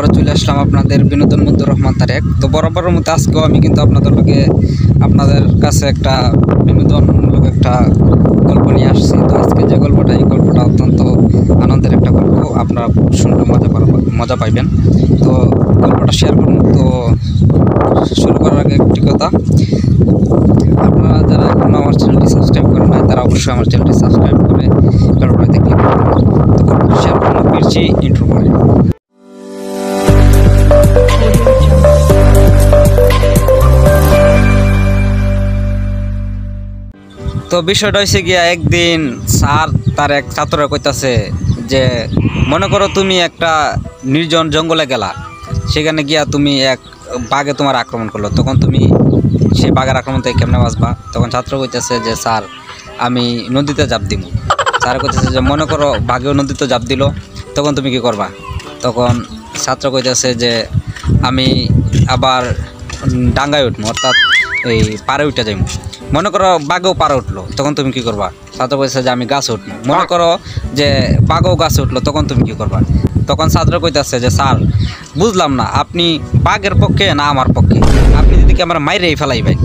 আবার চলে আসলাম আপনাদের বিনোদন বন্ধু রহমান তারেক। তো বরাবরের মতো আজকেও আমি কিন্তু আপনাদের কাছে একটা বিনোদনমূলক একটা গল্প নিয়ে আসছি। তো আজকে যে গল্পটা, এই গল্পটা অত্যন্ত আনন্দের একটা গল্প, আপনারা শুনলে মজা পাইবেন। তো গল্পটা শেয়ার করুন। তো শুরু করার আগে একটি কথা, আপনারা যারা এখন আমার চ্যানেলটি সাবস্ক্রাইব করেন নাই তারা অবশ্যই আমার চ্যানেলটি সাবস্ক্রাইব করে গল্পটাতে ক্লিক করুন। তো গল্পটা শেয়ার করুন। পেয়েছি ইন্ট্রো করে। তো বিষয়টা হয়েছে গিয়া, একদিন স্যার তার এক ছাত্ররা কইতাছে যে মনে করো তুমি একটা নির্জন জঙ্গলে গেলা, সেখানে গিয়া তুমি এক বাঘে তোমার আক্রমণ করলো, তখন তুমি সেই বাঘের আক্রমণ থেকে কেমনে বাঁচবা? তখন ছাত্র কইতেছে যে স্যার আমি নদীতে জাপ দিব। স্যার কইতেছে যে মনে করো বাঘেও নদীতে জাপ দিল, তখন তুমি কি করবা? তখন ছাত্র কইতেছে যে আমি আবার ডাঙ্গায় উঠবো, অর্থাৎ এই পাড়ে উঠে যাইব। মনে করো বাঘেও পাড়ে উঠলো, তখন তুমি কি করবা? ছাত্র কইতেছে যে আমি গাছে উঠবো। মনে করো যে বাঘেও গাছে উঠলো, তখন তুমি কি করবা? তখন ছাত্র কইতেছে যে স্যার বুঝলাম না, আপনি বাঘের পক্ষে না আমার পক্ষে? আপনি যদি কি আমার মাইরেই ফেলাইবেন?